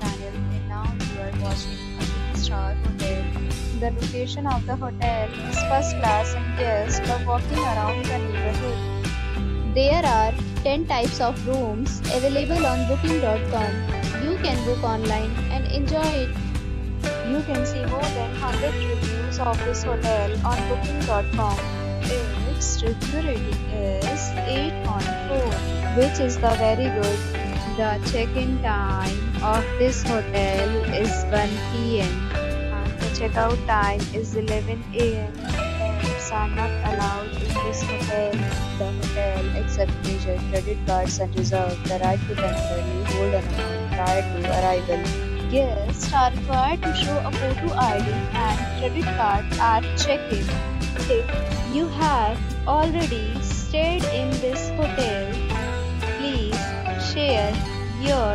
this channel, and now you are watching a five-star hotel. The location of the hotel is first class and guests are walking around the neighborhood. There are 10 types of rooms available on booking.com. You can book online and enjoy it. You can see more than 100 reviews of this hotel on booking.com. Its review rating is 8.4, which is the very good. The check-in time of this hotel is 1 p.m. and the check-out time is 11 a.m. Pets are not allowed in this hotel. The hotel accepts major credit cards and reserves the right to temporarily hold an amount prior to arrival. Guests are required to show a photo ID and credit card at check-in. If you have already stayed in this hotel, please share your